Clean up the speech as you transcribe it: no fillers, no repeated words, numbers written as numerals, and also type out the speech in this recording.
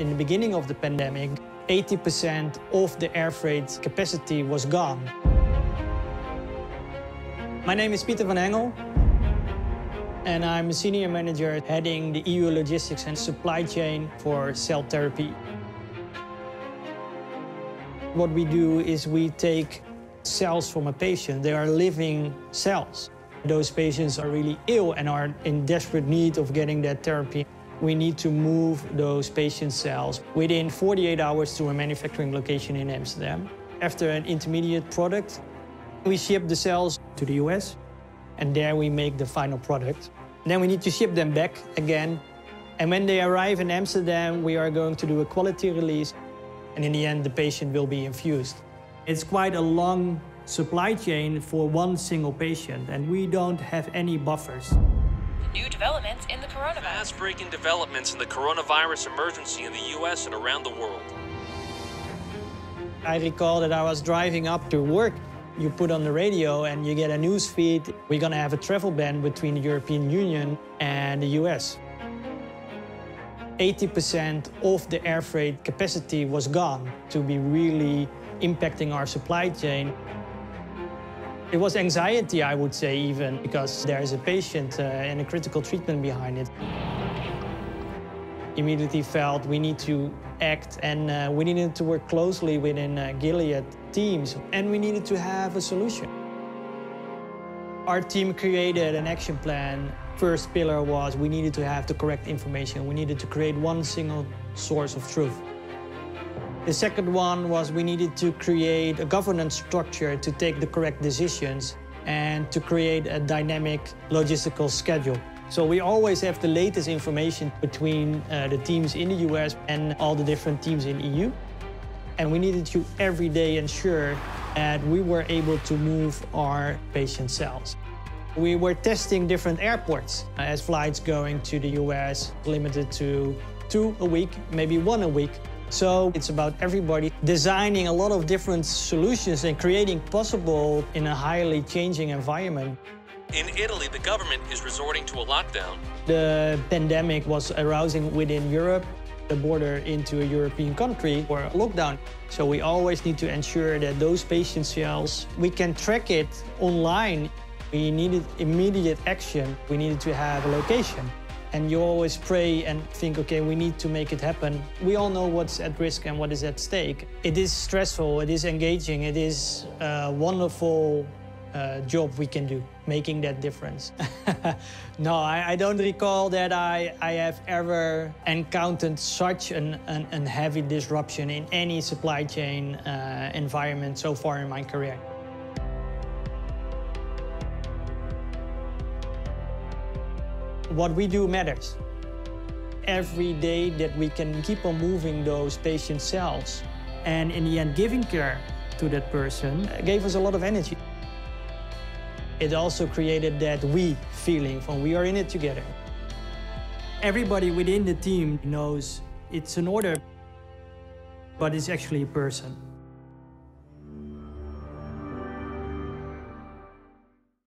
In the beginning of the pandemic, 80% of the air freight capacity was gone. My name is Pieter van Hengel, and I'm a senior manager heading the EU logistics and supply chain for cell therapy. What we do is we take cells from a patient. They are living cells. Those patients are really ill and are in desperate need of getting that therapy. We need to move those patient cells within 48 hours to a manufacturing location in Amsterdam. After an intermediate product, we ship the cells to the US, and there we make the final product. Then we need to ship them back again. And when they arrive in Amsterdam, we are going to do a quality release. And in the end, the patient will be infused. It's quite a long supply chain for one single patient, and we don't have any buffers. New developments in the coronavirus. Fast-breaking developments in the coronavirus emergency in the US and around the world. I recall that I was driving up to work. You put on the radio and you get a news feed. We're going to have a travel ban between the European Union and the US. 80% of the air freight capacity was gone, to be really impacting our supply chain. It was anxiety, I would say, even, because there is a patient and a critical treatment behind it. Immediately felt we need to act, and we needed to work closely within Gilead teams, and we needed to have a solution. Our team created an action plan. First pillar was we needed to have the correct information. We needed to create one single source of truth. The second one was we needed to create a governance structure to take the correct decisions and to create a dynamic logistical schedule. So we always have the latest information between the teams in the US and all the different teams in the EU. And we needed to every day ensure that we were able to move our patient cells. We were testing different airports as flights going to the US, limited to 2 a week, maybe 1 a week. So it's about everybody designing a lot of different solutions and creating possible in a highly changing environment. In Italy, the government is resorting to a lockdown. The pandemic was arousing within Europe. The border into a European country or a lockdown. So we always need to ensure that those patient cells, we can track it online. We needed immediate action. We needed to have a location. And you always pray and think, okay, we need to make it happen. We all know what's at risk and what is at stake. It is stressful, it is engaging, it is a wonderful job we can do, making that difference. No, I don't recall that I have ever encountered such an heavy disruption in any supply chain environment so far in my career. What we do matters. Every day that we can keep on moving those patient cells and in the end giving care to that person gave us a lot of energy. It also created that we feeling from we are in it together. Everybody within the team knows it's an order, but it's actually a person.